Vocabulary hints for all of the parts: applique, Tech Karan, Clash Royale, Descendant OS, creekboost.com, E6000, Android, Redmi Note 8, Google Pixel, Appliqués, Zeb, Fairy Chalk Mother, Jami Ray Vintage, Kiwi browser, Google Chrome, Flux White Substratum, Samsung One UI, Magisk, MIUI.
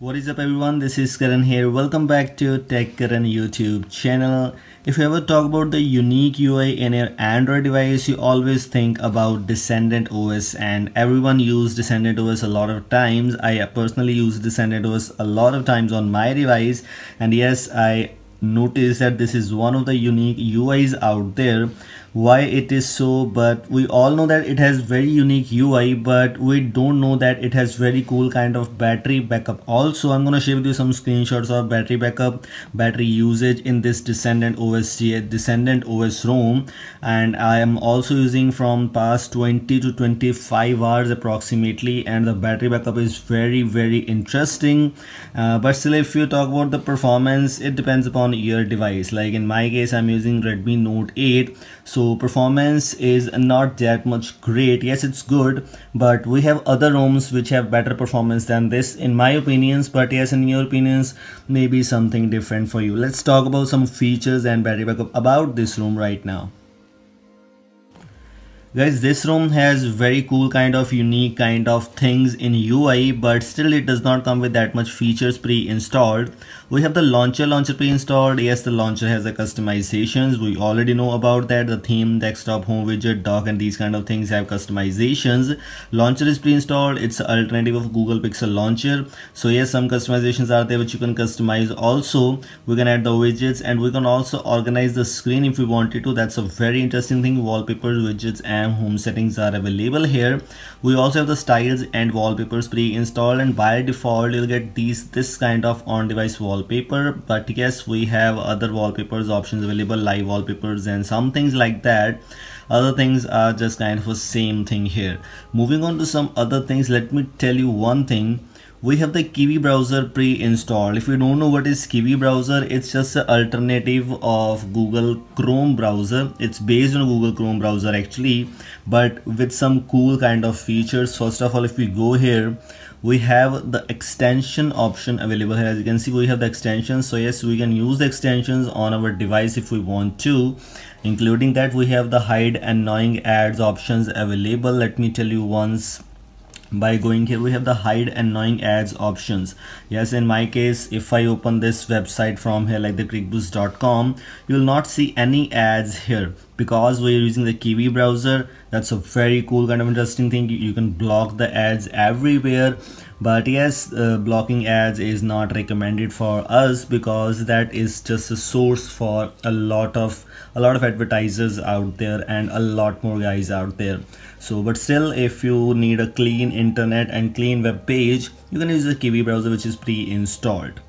What is up everyone, this is Karan here. Welcome back to Tech Karan YouTube channel. If you ever talk about the unique UI in your Android device, you always think about Descendant OS, and everyone uses Descendant OS a lot of times. I personally use Descendant OS a lot of times on my device, and yes, I notice that this is one of the unique UIs out there. Why it is so? But we all know that it has very unique UI, but we don't know that it has very cool kind of battery backup. Also, I'm gonna share with you some screenshots of battery backup, battery usage in this Descendant OS ROM, and I am also using from past 20 to 25 hours approximately, and the battery backup is very, very interesting. But still, if you talk about the performance, it depends upon your device. Like in my case, I'm using Redmi Note 8. So performance is not that much great. Yes, it's good, but we have other ROMs which have better performance than this in my opinions. But yes, in your opinions, maybe something different for you. Let's talk about some features and battery backup about this ROM right now. Guys, this ROM has very cool kind of unique kind of things in UI, but still it does not come with that much features pre-installed. We have the launcher pre-installed. Yes, the launcher has the customizations. We already know about that. The theme, desktop, home widget, dock, and these kind of things have customizations. Launcher is pre-installed. It's an alternative of Google Pixel launcher. So yes, some customizations are there which you can customize. Also, we can add the widgets, and we can also organize the screen if we wanted to. That's a very interesting thing. Wallpapers, widgets, and home settings are available here. We also have the styles and wallpapers pre-installed, and by default you'll get this kind of on-device wallpaper. But yes, we have other wallpapers options available, live wallpapers and some things like that. Other things are just kind of the same thing here. Moving on to some other things, let me tell you one thing. We have the Kiwi browser pre-installed. If you don't know what is Kiwi browser, it's just an alternative of Google Chrome browser. It's based on Google Chrome browser actually, but with some cool kind of features. First of all, if we go here, we have the extension option available here. As you can see, we have the extensions. So yes, we can use the extensions on our device if we want to. Including that, we have the hide annoying ads options available. Let me tell you once. By going here, we have the hide annoying ads options. Yes, in my case, if I open this website from here, like the creekboost.com, you will not see any ads here because we're using the Kiwi browser. That's a very cool kind of interesting thing. You can block the ads everywhere. But yes, blocking ads is not recommended for us because that is just a source for a lot of advertisers out there and a lot more guys out there. So but still, if you need a clean internet and clean web page, you can use the Kiwi browser which is pre-installed.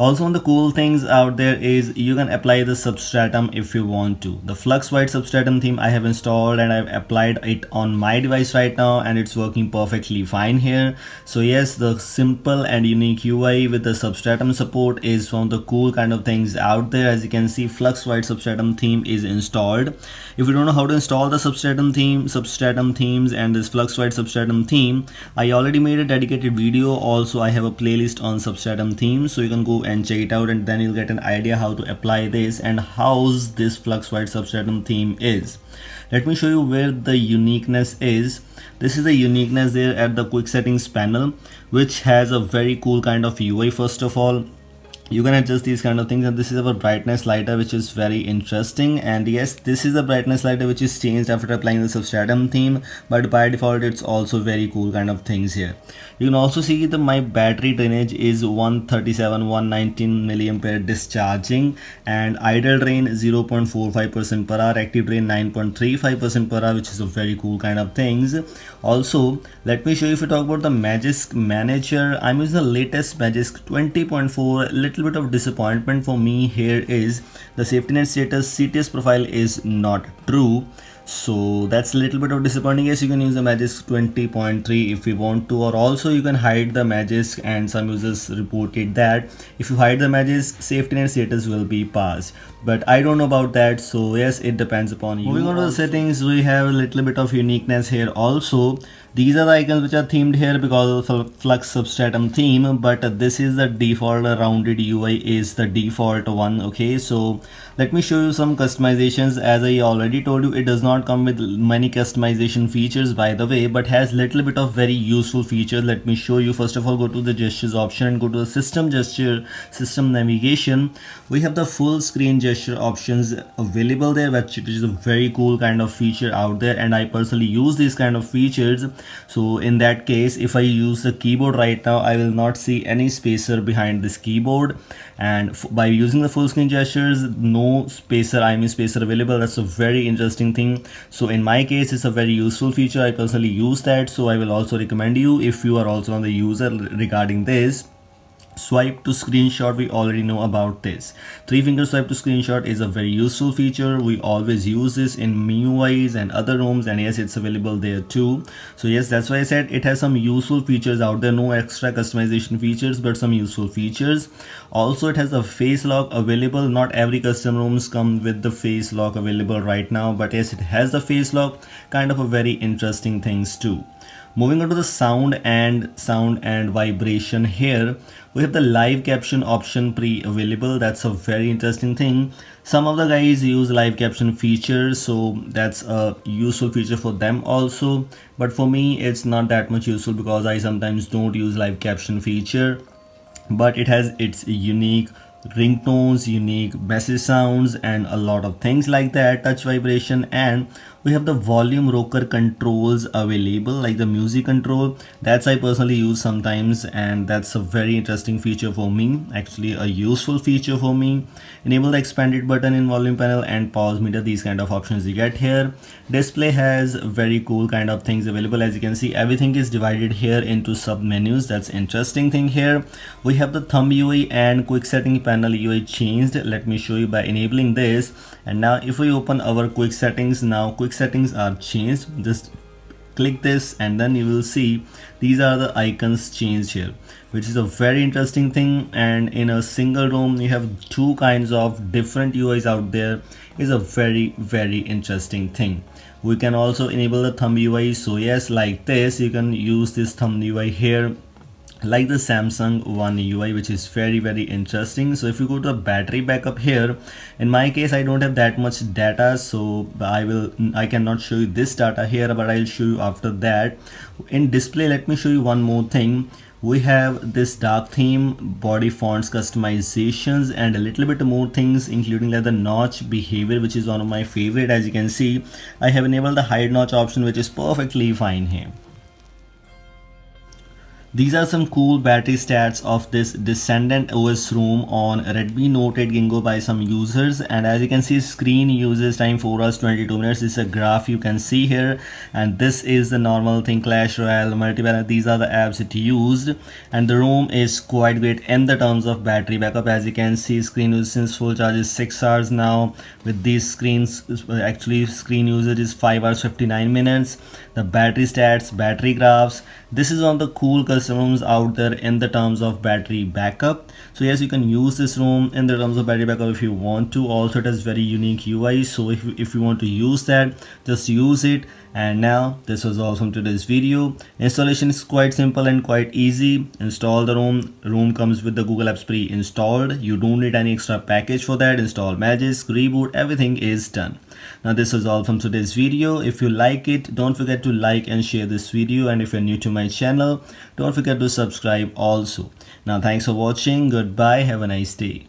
Also, one of the cool things out there is you can apply the substratum if you want to. The Flux White Substratum theme I have installed, and I've applied it on my device right now, and it's working perfectly fine here. So yes, the simple and unique UI with the substratum support is one of the cool kind of things out there. As you can see, Flux White Substratum theme is installed. If you don't know how to install the substratum themes and this Flux White Substratum theme, I already made a dedicated video. Also, I have a playlist on substratum themes, so you can go and check it out, and then you'll get an idea how to apply this and how this Flux White Substratum theme is. Let me show you where the uniqueness is. This is the uniqueness there at the quick settings panel, which has a very cool kind of UI. First of all, you can adjust these kind of things, and this is our brightness slider, which is very interesting. And yes, this is the brightness slider which is changed after applying the substratum theme, but by default it's also very cool kind of things here. You can also see that my battery drainage is 119 milliampere discharging, and idle drain 0.45% per hour, active drain 9.35% per hour, which is a very cool kind of things. Also, let me show you, if you talk about the Magisk manager, I'm using the latest Magisk 20.4. Bit of disappointment for me here is the safety net status CTS profile is not true, so that's a little bit of disappointing. Yes, you can use the Magisk 20.3 if you want to, or also you can hide the Magisk, and some users reported that if you hide the Magisk, safety net status will be passed, but I don't know about that. So yes, it depends upon you. Moving on to the settings, we have a little bit of uniqueness here. Also, These are the icons which are themed here because of the Flux Substratum theme, but this is the default rounded UI is the default one. Okay, so let me show you some customizations. As I already told you, it does not come with many customization features, by the way, but has little bit of very useful features. Let me show you. First of all, go to the gestures option, go to the system gesture, system navigation. We have the full screen gesture options available there, which is a very cool kind of feature out there, and I personally use these kind of features. So in that case, if I use the keyboard right now, I will not see any spacer behind this keyboard, and by using the full screen gestures, no spacer, I mean spacer available. That's a very interesting thing. So in my case, it's a very useful feature. I personally use that, so I will also recommend you if you are also on the user regarding this. Swipe to screenshot, we already know about this. 3-finger swipe to screenshot is a very useful feature. We always use this in MIUIs and other ROMs, and yes, it's available there too. So yes, that's why I said it has some useful features out there. No extra customization features, but some useful features. Also, it has a face lock available. Not every custom ROMs come with the face lock available right now, but yes, it has the face lock. Kind of a very interesting things too. Moving on to the sound and vibration, here we have the live caption option available. That's a very interesting thing. Some of the guys use live caption feature, so that's a useful feature for them also, but for me it's not that much useful because I sometimes don't use live caption feature. But it has its unique ringtones, unique message sounds, and a lot of things like that. Touch vibration, and we have the volume rocker controls available, like the music control. That's I personally use sometimes, and that's a very interesting feature for me, actually a useful feature for me. Enable the expanded button in volume panel and pause meter. These kind of options you get here. Display has very cool kind of things available. As you can see, everything is divided here into sub menus. That's interesting thing. Here we have the thumb UI and quick setting panel UI changed. Let me show you by enabling this, and now if we open our quick settings, now quick settings are changed. Just click this and then you will see these are the icons changed here, which is a very interesting thing. And in a single ROM you have two kinds of different UIs out there. Is a very, very interesting thing. We can also enable the thumb UI, so yes, like this you can use this thumb UI here, like the Samsung One UI, which is very, very interesting. So if you go to the battery backup here, in my case I don't have that much data, so I cannot show you this data here, but I'll show you after that. In display, let me show you one more thing. We have this dark theme, body fonts customizations, and a little bit more things, including like the notch behavior, which is one of my favorite. As you can see, I have enabled the hide notch option, which is perfectly fine here. These are some cool battery stats of this Descendant OS ROM on Redmi Note 8 Gingo by some users, and as you can see, screen uses time 4 hours 22 minutes. This is a graph you can see here, and this is the normal thing, Clash Royale, multiplayer. These are the apps it used, and the ROM is quite great in the terms of battery backup. As you can see, screen usage since full charge is 6 hours now. With these screens, actually screen usage is 5 hours 59 minutes. The battery stats, battery graphs. This is one of the cool ROMs out there in the terms of battery backup. So yes, you can use this ROM in the terms of battery backup if you want to. Also, it has very unique UI, so if you want to use that, just use it. And now this was all from today's video. Installation is quite simple and quite easy. Install the ROM. ROM comes with the Google apps pre-installed. You don't need any extra package for that. Install Magisk, reboot, everything is done. Now this was all from today's video. If you like it, don't forget to like and share this video, and if you're new to my channel, don't forget to subscribe also. Now thanks for watching. Goodbye, have a nice day.